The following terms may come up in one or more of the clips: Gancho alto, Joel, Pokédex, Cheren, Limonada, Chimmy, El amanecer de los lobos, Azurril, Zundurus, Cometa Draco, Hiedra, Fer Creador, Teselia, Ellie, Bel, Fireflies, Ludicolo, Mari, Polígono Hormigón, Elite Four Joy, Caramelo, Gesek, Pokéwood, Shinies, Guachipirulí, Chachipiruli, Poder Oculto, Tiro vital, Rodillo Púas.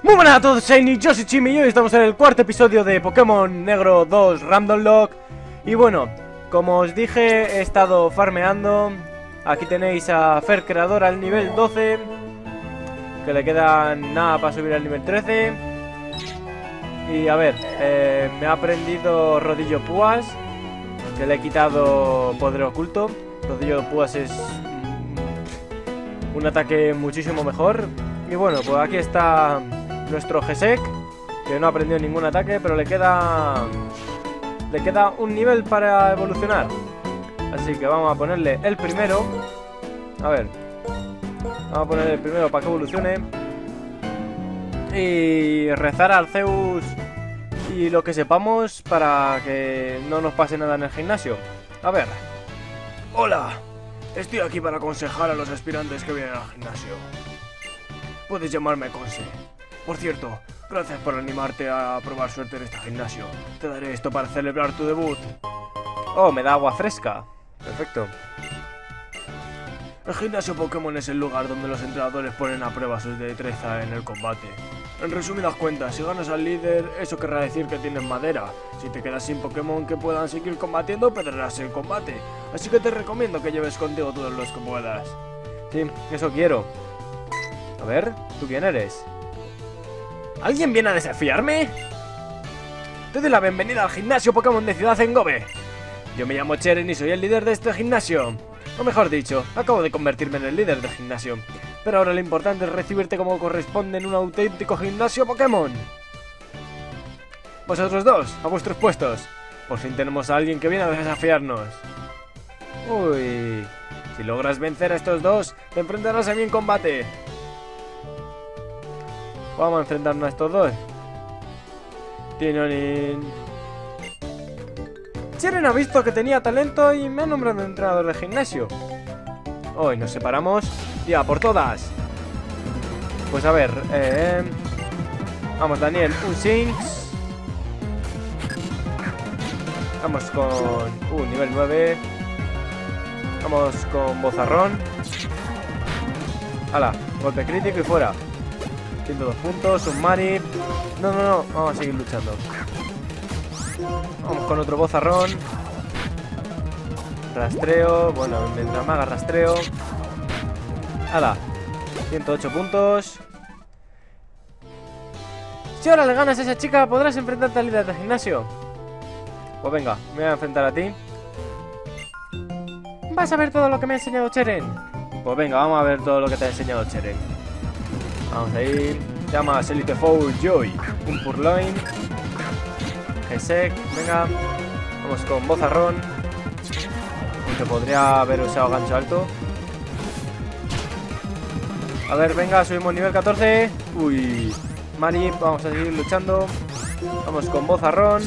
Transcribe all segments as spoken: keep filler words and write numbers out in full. Muy buenas a todos, Shiny, yo soy Chimmy y hoy estamos en el cuarto episodio de Pokémon Negro dos Randomlocke. Y bueno, como os dije, he estado farmeando. Aquí tenéis a Fer Creador al nivel doce, que le quedan nada para subir al nivel trece. Y a ver, eh, me ha aprendido Rodillo Púas, que le he quitado Poder Oculto. Rodillo Púas es un ataque muchísimo mejor. Y bueno, pues aquí está nuestro Gesek, que no ha aprendido ningún ataque, pero le queda le queda un nivel para evolucionar. Así que vamos a ponerle el primero. A ver, vamos a poner el primero para que evolucione. Y rezar al Zeus y lo que sepamos para que no nos pase nada en el gimnasio. A ver. Hola, estoy aquí para aconsejar a los aspirantes que vienen al gimnasio. Puedes llamarme Conse. Por cierto, gracias por animarte a probar suerte en este gimnasio. Te daré esto para celebrar tu debut. Oh, me da agua fresca. Perfecto. El gimnasio Pokémon es el lugar donde los entrenadores ponen a prueba su destreza en el combate. En resumidas cuentas, si ganas al líder, eso querrá decir que tienes madera. Si te quedas sin Pokémon que puedan seguir combatiendo, perderás el combate. Así que te recomiendo que lleves contigo todos los que puedas. Sí, eso quiero. A ver, ¿tú quién eres? ¿Alguien viene a desafiarme? Te doy la bienvenida al gimnasio Pokémon de Ciudad Engobe. Yo me llamo Cheren y soy el líder de este gimnasio. O mejor dicho, acabo de convertirme en el líder del gimnasio. Pero ahora lo importante es recibirte como corresponde en un auténtico gimnasio Pokémon. Vosotros dos, a vuestros puestos. Por fin tenemos a alguien que viene a desafiarnos. Uy. Si logras vencer a estos dos, te enfrentarás a mí en combate. Vamos a enfrentarnos a estos dos. Tinonin. Cheren ha visto que tenía talento y me ha nombrado entrenador de gimnasio. Hoy nos separamos. Ya, por todas. Pues a ver. Eh... Vamos, Daniel. Un Sinx. Vamos con... Uh, nivel nueve. Vamos con Bozarrón. Hala. Golpe crítico y fuera. ciento dos puntos, un Mari. No, no, no, vamos a seguir luchando. Vamos con otro Bozarrón. Rastreo, bueno, mientras me haga rastreo. ¡Hala! ciento ocho puntos. Si ahora le ganas a esa chica, podrás enfrentarte al líder del gimnasio. Pues venga, me voy a enfrentar a ti. Vas a ver todo lo que me ha enseñado Cheren. Pues venga, vamos a ver todo lo que te ha enseñado Cheren. Vamos ahí. Llamas Elite Four Joy. Un Purloin. Gesek. Venga. Vamos con Bozarrón. Aunque podría haber usado gancho alto. A ver, venga. Subimos nivel catorce. Uy. Mari. Vamos a seguir luchando. Vamos con Bozarrón.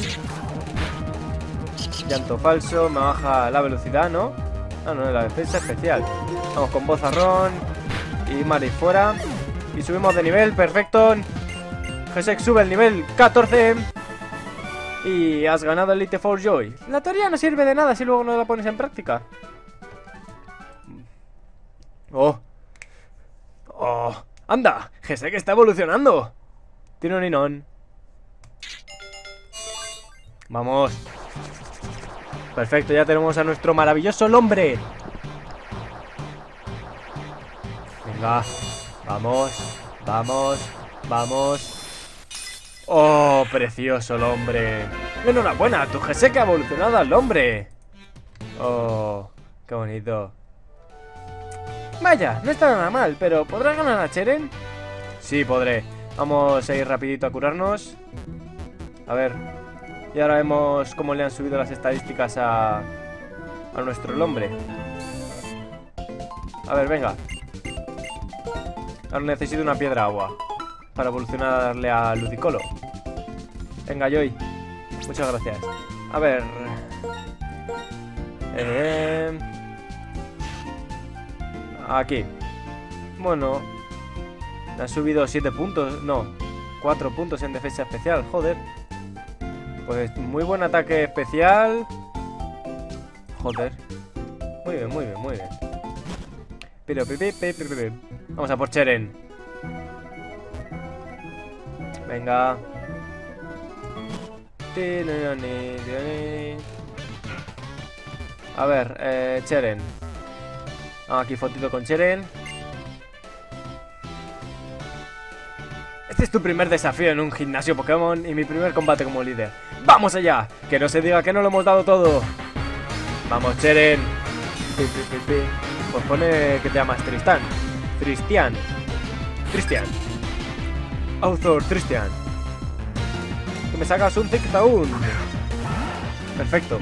Llanto falso. Me baja la velocidad, ¿no? Ah, no. La defensa especial. Vamos con Bozarrón. Y Mari fuera. Y subimos de nivel, perfecto. Gesek sube el nivel catorce. Y has ganado Elite Four Joy. La teoría no sirve de nada si luego no la pones en práctica. Oh. Oh. Anda, Gesek está evolucionando. Tiene un inón. Vamos. Perfecto, ya tenemos a nuestro maravilloso hombre. Venga. Vamos, vamos, vamos. Oh, precioso el hombre. Enhorabuena, tu Gesek ha evolucionado al hombre. Oh, qué bonito. Vaya, no está nada mal, pero ¿podrás ganar a Cheren? Sí, podré. Vamos a ir rapidito a curarnos. A ver. Y ahora vemos cómo le han subido las estadísticas a, a nuestro hombre. A ver, venga. Ahora necesito una piedra agua para evolucionarle a Ludicolo. Venga, Joy. Muchas gracias. A ver. Eh... Aquí. Bueno. Me ha subido siete puntos. No. cuatro puntos en defensa especial. Joder. Pues muy buen ataque especial. Joder. Muy bien, muy bien, muy bien. Pero, pipi, pipi, pipi. Vamos a por Cheren. Venga. A ver, eh, Cheren. Ah, aquí fotito con Cheren. Este es tu primer desafío en un gimnasio Pokémon y mi primer combate como líder. ¡Vamos allá! ¡Que no se diga que no lo hemos dado todo! ¡Vamos, Cheren! Pues pone que te llamas Tristán. Tristán. Tristán. Author Tristán. Que me sacas un Tic-Taun. Perfecto.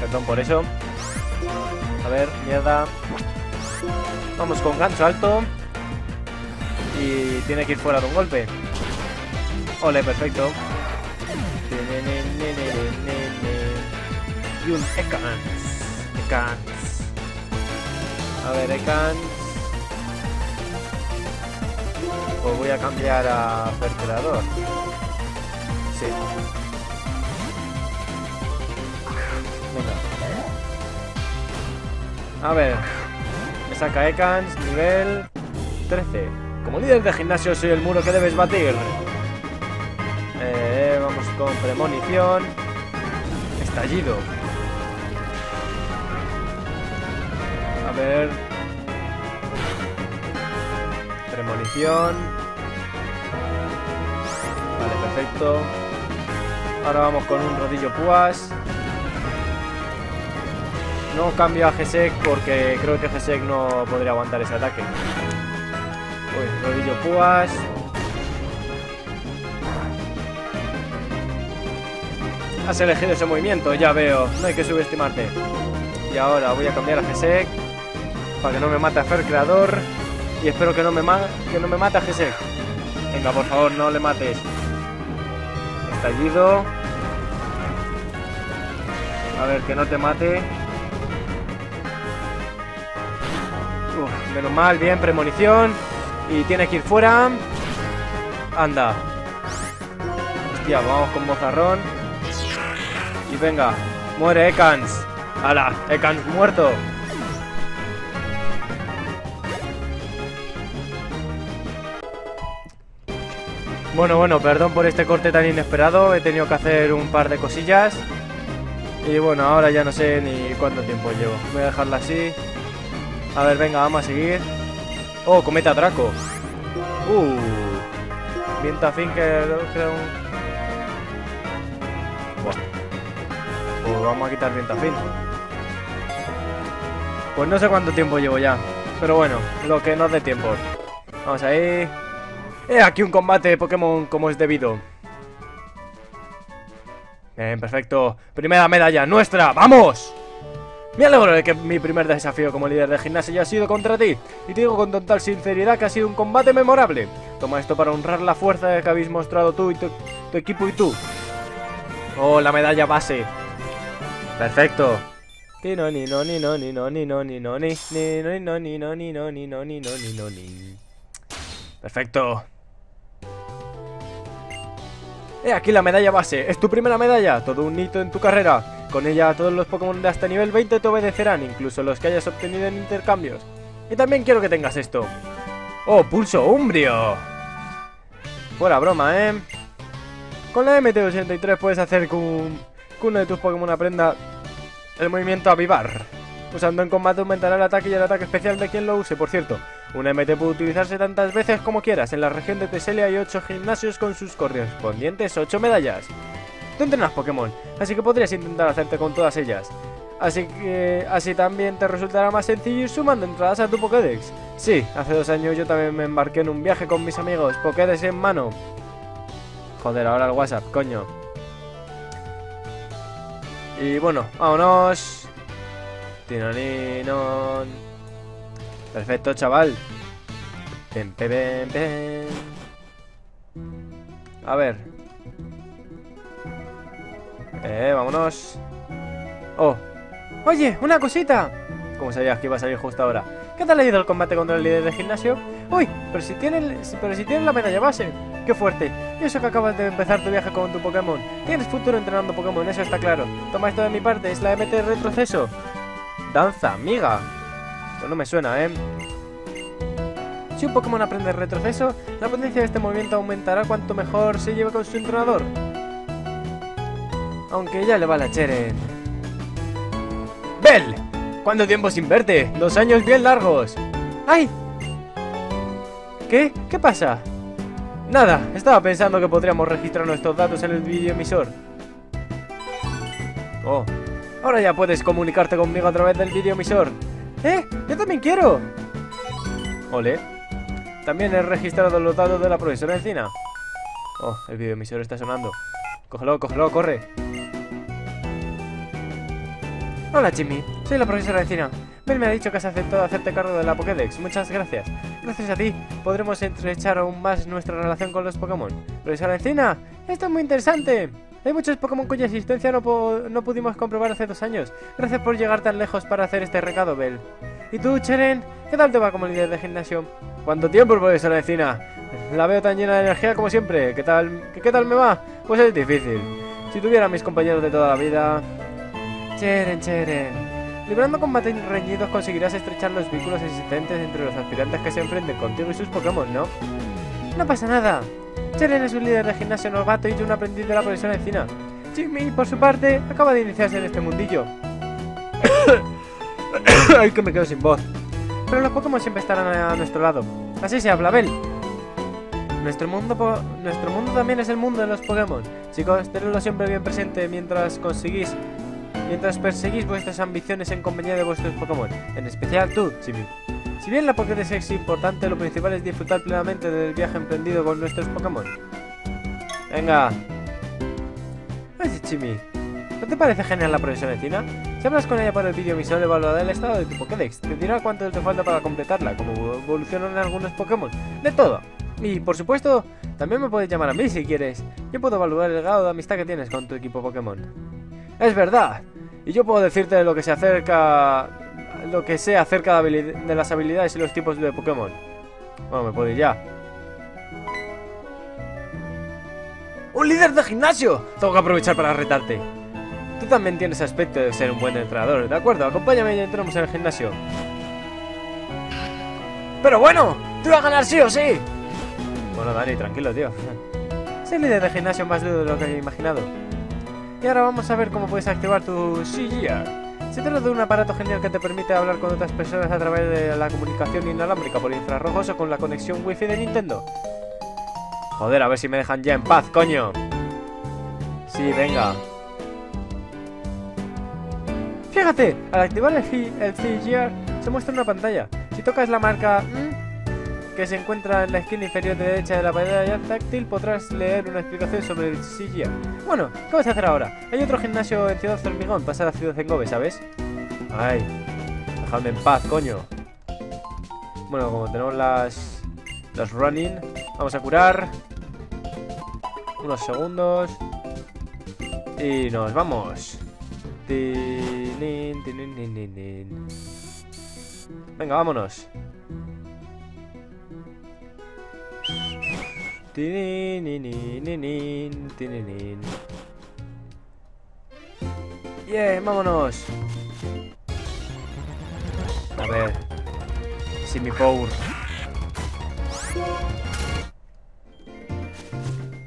Perdón por eso. A ver, mierda. Vamos con gancho alto. Y tiene que ir fuera de un golpe. Ole, perfecto. Y un Ekans. Ekans. A ver, Ekans. Pues voy a cambiar a Fer Creador. Sí. Venga. A ver. Me saca Ekans, nivel trece. Como líder de gimnasio soy el muro que debes batir. Eh, vamos con premonición. Estallido. A ver. Premonición. Vale, perfecto. Ahora vamos con un rodillo púas. No cambio a Gesek porque creo que Gesek no podría aguantar ese ataque. Uy, rodillo púas. Has elegido ese movimiento, ya veo. No hay que subestimarte. Y ahora voy a cambiar a Gesek para que no me mate a Fer Creador. Y espero que no me, ma que no me mate a Gesek. Venga, por favor, no le mates. Estallido. A ver, que no te mate. Uf, menos mal, bien, premonición. Y tiene que ir fuera. Anda. Hostia, vamos con Bozarrón. Y venga, muere Ekans. ¡Hala! Ekans muerto. Bueno, bueno, perdón por este corte tan inesperado. He tenido que hacer un par de cosillas. Y bueno, ahora ya no sé ni cuánto tiempo llevo. Voy a dejarla así. A ver, venga, vamos a seguir. Oh, Cometa Draco. Uh. Viento fin que creo un... Buah. Pues vamos a quitar viento fin. Pues no sé cuánto tiempo llevo ya. Pero bueno, lo que nos dé tiempo. Vamos ahí. He aquí un combate de Pokémon como es debido. Bien, perfecto. Primera medalla nuestra. ¡Vamos! Me alegro de que mi primer desafío como líder de gimnasio ya ha sido contra ti. Y te digo con total sinceridad que ha sido un combate memorable. Toma esto para honrar la fuerza que habéis mostrado tú y tu, tu equipo y tú. Oh, la medalla base. Perfecto. Tino ni no ni no ni no ni no ni no ni ni no ni no ni no ni no ni no ni no ni. Perfecto. He aquí la medalla base. Es tu primera medalla. Todo un hito en tu carrera. Con ella todos los Pokémon de hasta nivel veinte te obedecerán, incluso los que hayas obtenido en intercambios. Y también quiero que tengas esto. ¡Oh, pulso umbrio! Fuera broma, ¿eh? Con la M T ochenta y tres puedes hacer que, un, que uno de tus Pokémon aprenda el movimiento avivar. Usando en combate aumentará el ataque y el ataque especial de quien lo use, por cierto. Una M T puede utilizarse tantas veces como quieras. En la región de Teselia hay ocho gimnasios con sus correspondientes ocho medallas. Tú entrenas Pokémon, así que podrías intentar hacerte con todas ellas. Así que así también te resultará más sencillo ir sumando entradas a tu Pokédex. Sí, hace dos años yo también me embarqué en un viaje con mis amigos, Pokédex en mano. Joder, ahora el WhatsApp, coño. Y bueno, vámonos. Tinoninón. Perfecto, chaval. Pen, pen, pen, pen. A ver. Eh, vámonos. Oh. Oye, una cosita. Como sabías que iba a salir justo ahora. ¿Qué tal ha ido el combate contra el líder del gimnasio? Uy, pero si tienes, pero si tienes la medalla base. ¡Qué fuerte! Y eso que acabas de empezar tu viaje con tu Pokémon. Tienes futuro entrenando Pokémon, eso está claro. Toma esto de mi parte, es la M T retroceso. Danza, amiga. Pues no me suena, ¿eh? Si un Pokémon aprende retroceso, la potencia de este movimiento aumentará cuanto mejor se lleve con su entrenador. Aunque ya le vale a Cheren. ¡Bel! ¿Cuánto tiempo sin verte? Dos años bien largos. ¡Ay! ¿Qué? ¿Qué pasa? Nada, estaba pensando que podríamos registrar nuestros datos en el videoemisor. Oh, ahora ya puedes comunicarte conmigo a través del videoemisor. ¡Eh! ¡Yo también quiero! Ole. También he registrado los datos de la profesora Encina. Oh, el videoemisor está sonando. Cógelo, cógelo, corre. Hola Chimmy, soy la profesora Encina. Bel me ha dicho que has aceptado hacerte cargo de la Pokédex, muchas gracias. Gracias a ti, podremos estrechar aún más nuestra relación con los Pokémon. Profesora Encina, esto es muy interesante. Hay muchos Pokémon cuya existencia no, no pudimos comprobar hace dos años. Gracias por llegar tan lejos para hacer este recado, Bel. ¿Y tú, Cheren? ¿Qué tal te va como líder de gimnasio? ¿Cuánto tiempo, profesora Encina? La veo tan llena de energía como siempre. ¿Qué tal, qué, qué tal me va? Pues es difícil. Si tuviera a mis compañeros de toda la vida... Cheren, Cheren... Librando combates reñidos conseguirás estrechar los vínculos existentes entre los aspirantes que se enfrenten contigo y sus Pokémon, ¿no? No pasa nada. Cheren es un líder de gimnasio novato y yo un aprendiz de la profesora Encina. Chimmy, por su parte, acaba de iniciarse en este mundillo. Ay, que me quedo sin voz. Pero los Pokémon siempre estarán a nuestro lado. Así se habla, Bel. Nuestro mundo, po nuestro mundo también es el mundo de los Pokémon. Chicos, tenedlo siempre bien presente mientras conseguís... Mientras perseguís vuestras ambiciones en compañía de vuestros Pokémon, en especial tú, Chimmy. Si bien la Pokédex es importante, lo principal es disfrutar plenamente del viaje emprendido con nuestros Pokémon. Venga. Oye, Chimmy, ¿no te parece genial la profesora Encina? Si hablas con ella por el videoemisor, evaluará el estado de tu Pokédex. Te dirá cuánto te falta para completarla, como evolucionan algunos Pokémon. De todo. Y, por supuesto, también me puedes llamar a mí si quieres. Yo puedo evaluar el grado de amistad que tienes con tu equipo Pokémon. Es verdad, y yo puedo decirte lo que se acerca, lo que sé acerca de, de las habilidades y los tipos de Pokémon. Bueno, me puedo ir ya. ¡Un líder de gimnasio! Tengo que aprovechar para retarte. Tú también tienes aspecto de ser un buen entrenador, ¿de acuerdo? Acompáñame y entramos en el gimnasio. ¡Pero bueno! ¡Tú vas a ganar sí o sí! Bueno, Dani, tranquilo, tío. Ser líder de gimnasio más duro de lo que he imaginado. Y ahora vamos a ver cómo puedes activar tu C G R. Se trata de un aparato genial que te permite hablar con otras personas a través de la comunicación inalámbrica por infrarrojos o con la conexión wifi de Nintendo. Joder, a ver si me dejan ya en paz, coño. Sí, venga. Fíjate, al activar el C G R se muestra una pantalla. Si tocas la marca ¿Mm? que se encuentra en la esquina inferior derecha de la pantalla táctil, podrás leer una explicación sobre el C G R. Bueno, ¿qué vas a hacer ahora? Hay otro gimnasio en Ciudad de Hormigón, pasa a la Ciudad de Engove, ¿sabes? Ay, dejadme en paz, coño. Bueno, como tenemos las... Las running, vamos a curar unos segundos y nos vamos. Venga, vámonos. Yeah, vámonos. A ver. Si mi power.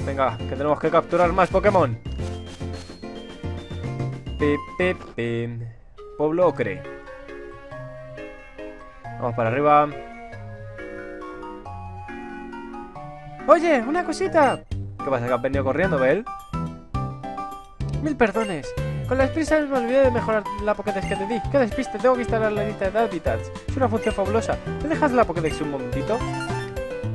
Venga, que tenemos que capturar más Pokémon. Pip, pip, pip. Pueblo Ocre. Vamos para arriba. Oye, una cosita. ¿Qué pasa? ¿Que has venido corriendo, Bel? Mil perdones. Con las prisas me olvidé de mejorar la Pokédex que te di. ¡Qué despiste! Tengo que instalar la lista de Habitats. Es una función fabulosa. ¿Me dejas la Pokédex un momentito?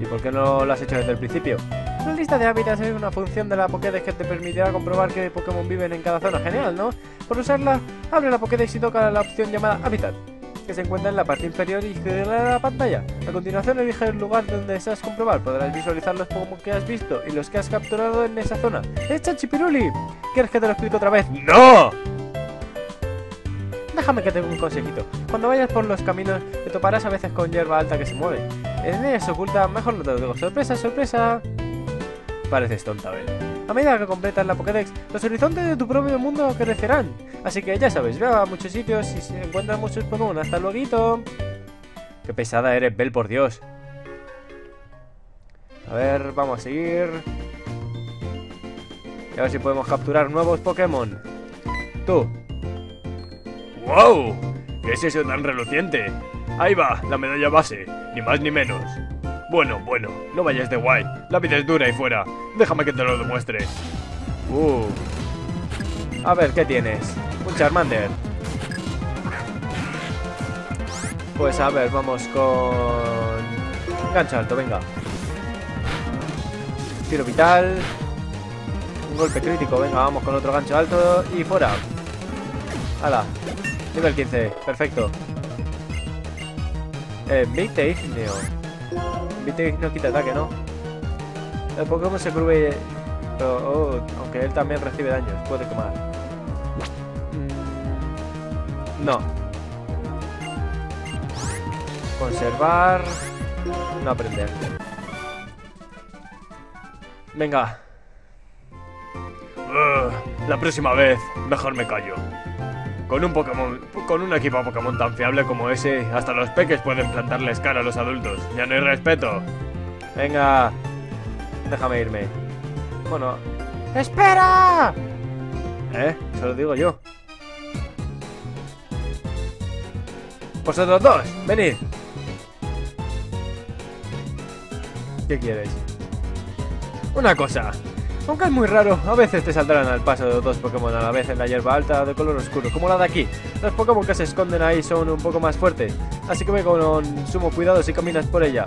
¿Y por qué no lo has hecho desde el principio? La lista de Habitats es una función de la Pokédex que te permitirá comprobar qué Pokémon viven en cada zona. Genial, ¿no? Por usarla, abre la Pokédex y toca la opción llamada Habitat, que se encuentra en la parte inferior izquierda de la pantalla. A continuación elige el lugar donde deseas comprobar. Podrás visualizar los Pokémon que has visto y los que has capturado en esa zona. ¡Es Chachipiruli! ¿Quieres que te lo explique otra vez? ¡No! Déjame que te dé un consejito. Cuando vayas por los caminos te toparás a veces con hierba alta que se mueve. En ella se oculta, mejor no te lo digo. ¡Sorpresa, sorpresa! Pareces tonta, Bel. A medida que completas la Pokédex, los horizontes de tu propio mundo crecerán. Así que ya sabes, ve a muchos sitios y se encuentran muchos Pokémon. ¡Hasta luego! ¡Qué pesada eres, Bel, por Dios! A ver, vamos a seguir. Y a ver si podemos capturar nuevos Pokémon. Tú. ¡Wow! ¿Qué es eso tan reluciente? Ahí va, la medalla base. Ni más ni menos. Bueno, bueno, no vayas de guay. La vida es dura y fuera. Déjame que te lo demuestre. Uh. A ver, ¿qué tienes? Un Charmander. Pues a ver, vamos con... Gancho alto, venga. Tiro vital. Un golpe crítico, venga, vamos con otro gancho alto. Y fuera. Hala. Nivel quince, perfecto. Eh, Vite Igneo. Vite Igneo quita ataque, ¿no? El Pokémon se cubre... Pero, oh, aunque él también recibe daños, puede quemar. Mm, no. Conservar. No aprender. Venga. Uh, la próxima vez, mejor me callo. Con un Pokémon, con un equipo Pokémon tan fiable como ese, hasta los peques pueden plantarles cara a los adultos. Ya no hay respeto. Venga. Déjame irme. Bueno. ¡Espera! ¿Eh? Se lo digo yo. ¡Vosotros dos! ¡Venid! ¿Qué quieres? Una cosa. Aunque es muy raro, a veces te saldrán al paso de dos Pokémon a la vez en la hierba alta de color oscuro, como la de aquí. Los Pokémon que se esconden ahí son un poco más fuertes, así que ve con sumo cuidado si caminas por ella.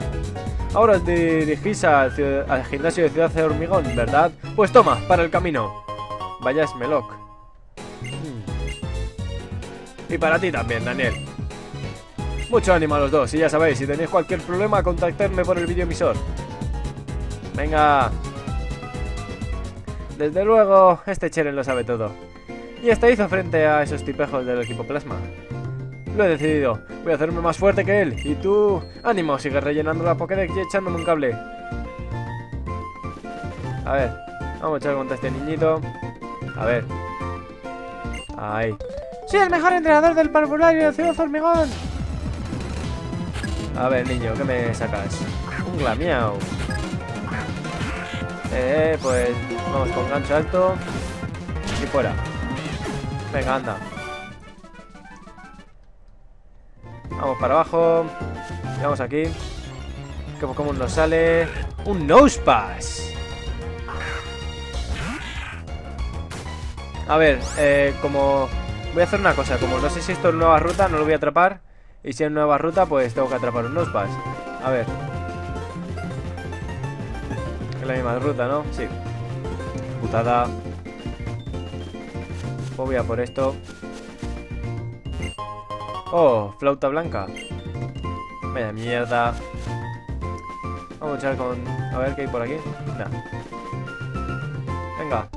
Ahora os dirigís al, al gimnasio de Ciudad de Hormigón, ¿verdad? Pues toma, para el camino. Vaya Smeloc. Mm. Y para ti también, Daniel. Mucho ánimo a los dos, y ya sabéis, si tenéis cualquier problema, contactadme por el videoemisor. Venga. Desde luego, este Cheren lo sabe todo. Y hasta hizo frente a esos tipejos del equipo plasma. Lo he decidido, voy a hacerme más fuerte que él. Y tú, ánimo, sigue rellenando la Pokédex y echándome un cable. A ver, vamos a echar contra este niñito. A ver. Ahí. ¡Soy el mejor entrenador del parvulario de Ciudad de Hormigón! A ver, niño, ¿qué me sacas? Un Glamiao. Eh, pues... Vamos con gancho alto. Y fuera. Venga, anda. Vamos para abajo. Llegamos aquí. ¿Qué Pokémon nos sale? ¡Un Nosepass! A ver, eh, como... Voy a hacer una cosa. Como no sé si esto es nueva ruta, no lo voy a atrapar. Y si es nueva ruta, pues tengo que atrapar un Nosepass. A ver. Es la misma ruta, ¿no? Sí. Putada. Voy a por esto. Oh, flauta blanca. Vaya mierda. Vamos a echar con... A ver qué hay por aquí. Nah. Venga.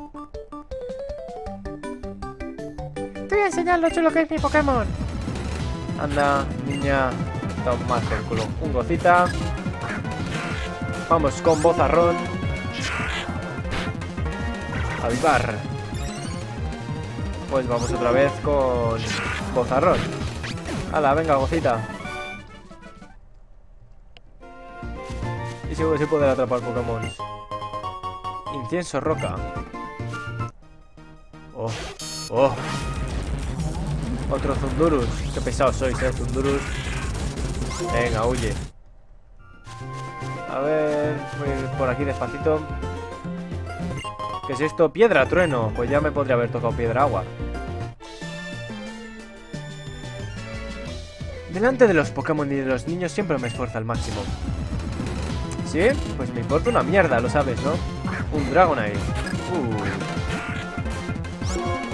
Te voy a enseñar lo chulo que es mi Pokémon. Anda, niña. Toma el culo. Un gocita. Vamos con Bozarrón. Avivar. Pues vamos otra vez con Bozarrón. Hala, venga, gocita. Y seguro que se puede atrapar Pokémon. Incienso roca. Oh, oh. Otro Zundurus. Qué pesados sois, eh, Zundurus. Venga, huye. A ver, voy a ir por aquí despacito. ¿Qué es esto? Piedra trueno. Pues ya me podría haber tocado piedra agua. Delante de los Pokémon y de los niños siempre me esfuerzo al máximo. ¿Sí? Pues me importa una mierda, lo sabes, ¿no? Un Dragonite. Uh.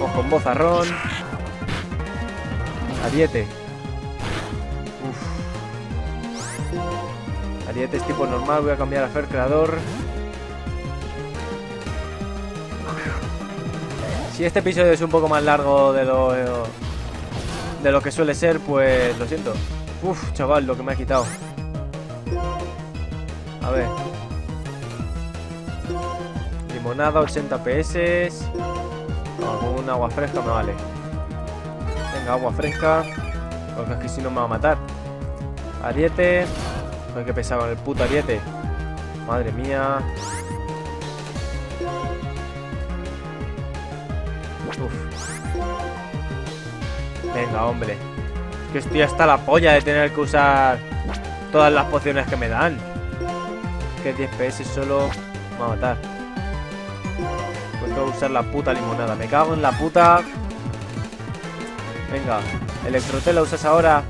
Ojo con Bozarrón. Ariete. Uf. Ariete es tipo normal. Voy a cambiar a Fer Creador. Si este episodio es un poco más largo de lo, de lo que suele ser, pues lo siento. Uf, chaval, lo que me ha quitado. A ver. Limonada, ochenta P S. Con un agua fresca me vale. Venga, agua fresca. Porque es que si no me va a matar. Ariete. Porque qué pesado el puto ariete. Madre mía. Uf. Venga, hombre. Es que estoy hasta la polla de tener que usar todas las pociones que me dan. Que diez P S solo me va a matar. Pues tengo que usar la puta limonada. Me cago en la puta. Venga, Electrotela usas ahora.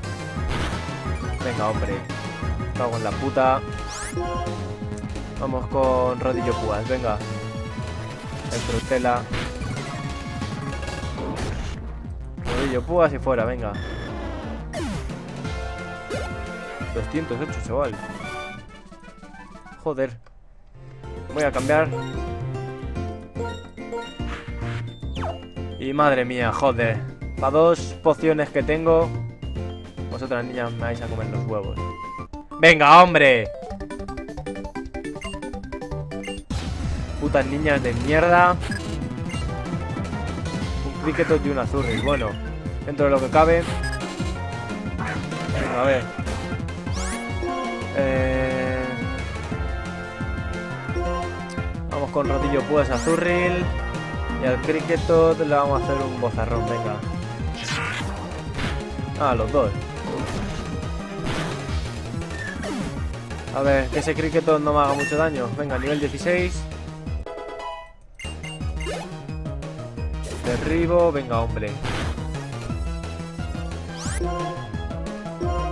Venga, hombre. Me cago en la puta. Vamos con Rodillo Púas, venga. Electrotela. Rodillo Púas y fuera, venga. doscientos ocho, chaval. Joder. Voy a cambiar. Y madre mía, joder. Para dos pociones que tengo, vosotras niñas me vais a comer los huevos. ¡Venga, hombre! Putas niñas de mierda. Un Cricketot y un Azurri. Bueno, dentro de lo que cabe. Venga, a ver. Eh... Vamos con Rodillo Púas, Azurril. Y al Cricketot le vamos a hacer un Bozarrón, venga. Ah, los dos. A ver, que ese Cricketot no me haga mucho daño. Venga, nivel dieciséis. Derribo, venga, hombre.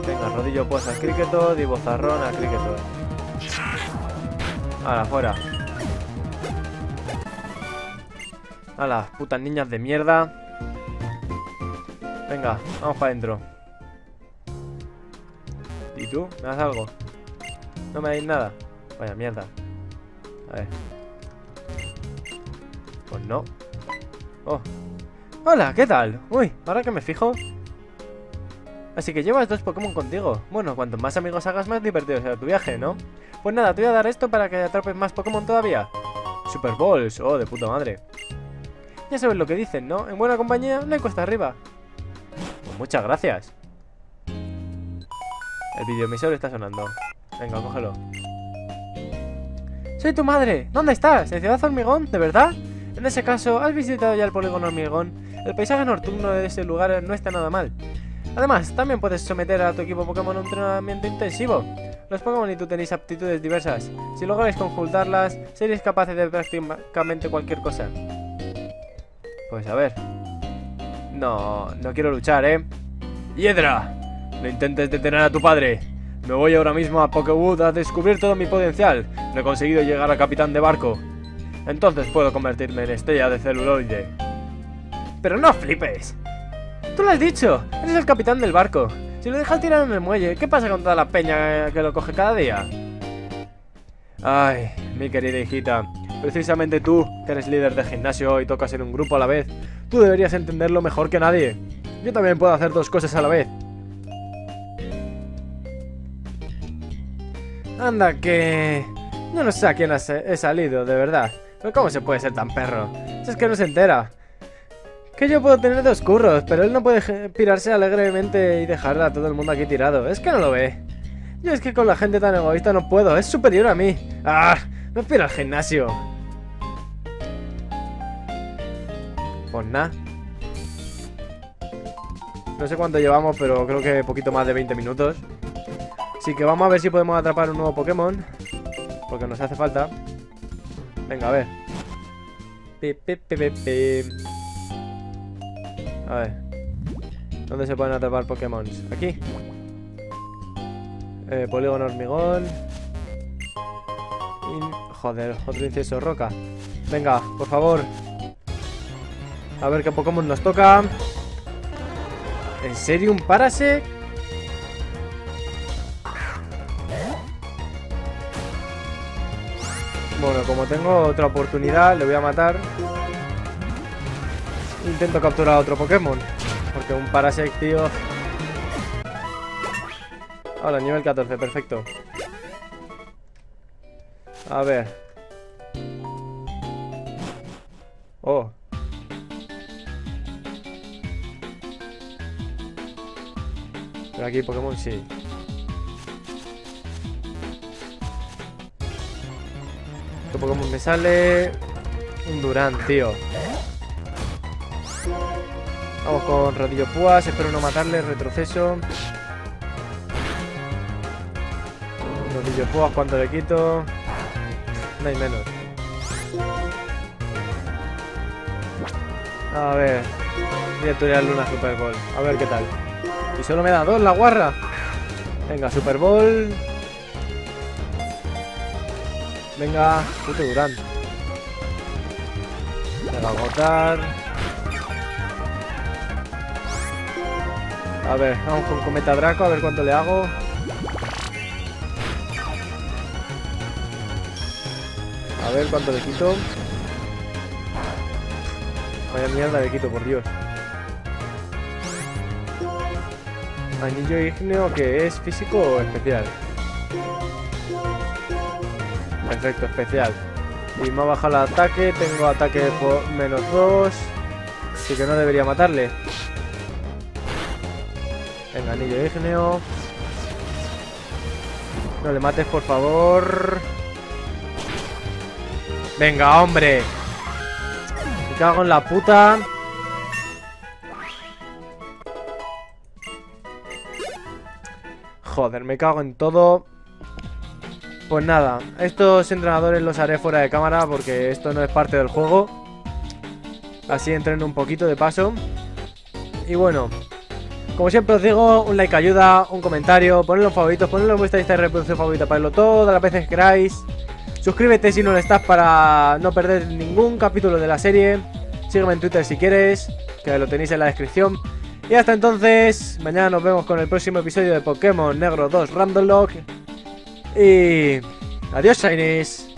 Venga, Rodillo Púas al Cricketot y Bozarrón al Cricketot. Ahora, fuera. A las putas niñas de mierda. Venga, vamos para adentro. ¿Y tú? ¿Me das algo? ¿No me dais nada? Vaya mierda. A ver. Pues no. Oh. Hola, ¿qué tal? Uy, ahora que me fijo. Así que llevas dos Pokémon contigo. Bueno, cuantos más amigos hagas, más divertido será tu viaje, ¿no? Pues nada, te voy a dar esto para que atrapes más Pokémon todavía. Super Balls, oh, de puta madre. Ya sabes lo que dicen, ¿no? En buena compañía no hay cuesta arriba. Pues muchas gracias. El videoemisor está sonando. Venga, cógelo. ¡Soy tu madre! ¿Dónde estás? ¿En Ciudad de Hormigón? ¿De verdad? En ese caso, ¿has visitado ya el Polígono Hormigón? El paisaje nocturno de ese lugar no está nada mal. Además, también puedes someter a tu equipo Pokémon a un entrenamiento intensivo. Los Pokémon y tú tenéis aptitudes diversas. Si lográis conjuntarlas, seréis capaces de prácticamente cualquier cosa. Pues a ver. No, no quiero luchar, ¿eh? ¡Hiedra! No intentes detener a tu padre. Me voy ahora mismo a Pokéwood a descubrir todo mi potencial. No he conseguido llegar a capitán de barco. Entonces puedo convertirme en estrella de celuloide. ¡Pero no flipes! ¡Tú lo has dicho! ¡Eres el capitán del barco! Si lo dejas tirado en el muelle, ¿qué pasa con toda la peña que lo coge cada día? Ay, mi querida hijita. Precisamente tú, que eres líder de gimnasio y tocas en un grupo a la vez, tú deberías entenderlo mejor que nadie. Yo también puedo hacer dos cosas a la vez. Anda que... Yo no sé a quién he salido, de verdad. Pero ¿cómo se puede ser tan perro? Si es que no se entera. Que yo puedo tener dos curros, pero él no puede pirarse alegremente y dejar a todo el mundo aquí tirado. Es que no lo ve. Yo es que con la gente tan egoísta no puedo, es superior a mí. ¡Ah! Me piro al gimnasio. Pues nada. No sé cuánto llevamos, pero creo que poquito más de veinte minutos. Así que vamos a ver si podemos atrapar un nuevo Pokémon, porque nos hace falta. Venga, a ver. Pip, pip, pip, pip, pip. A ver. ¿Dónde se pueden atrapar Pokémon? Aquí. Eh, polígono hormigón. Joder, otro incienso roca. Venga, por favor. A ver qué Pokémon nos toca. ¿En serio un Parasect? Bueno, como tengo otra oportunidad, le voy a matar. Intento capturar a otro Pokémon, porque un Parasect, tío. Ahora, nivel catorce, perfecto. A ver. Oh. Pero aquí Pokémon sí. ¿Qué Pokémon me sale? Un Durán, tío. Vamos con Rodillo Púas. Espero no matarle. Retroceso. Rodillo Púas, ¿cuánto le quito? No hay menos. A ver. Directorial Luna Super Ball. A ver qué tal. Y solo me da dos la guarra. Venga, Super Ball. Venga, puto Durán. Me va a agotar. A ver, vamos con Cometa Draco, a ver cuánto le hago. A ver cuánto le quito. Vaya mierda le quito, por Dios. Anillo ígneo, que es físico o especial. Perfecto, especial. Y me ha bajado el ataque. Tengo ataque por menos dos. Así que no debería matarle. Venga, anillo ígneo. No le mates, por favor. Venga, hombre. Me cago en la puta. Joder, me cago en todo. Pues nada, estos entrenadores los haré fuera de cámara porque esto no es parte del juego. Así entreno un poquito de paso. Y bueno, como siempre os digo, un like ayuda, un comentario, ponedlo en favoritos, ponedlo en vuestra lista de reproducción favorita, ponedlo todas las veces que queráis. Suscríbete si no lo estás para no perder ningún capítulo de la serie. Sígueme en Twitter si quieres, que lo tenéis en la descripción. Y hasta entonces, mañana nos vemos con el próximo episodio de Pokémon Negro dos Randomlocke. Y adiós, Shinies.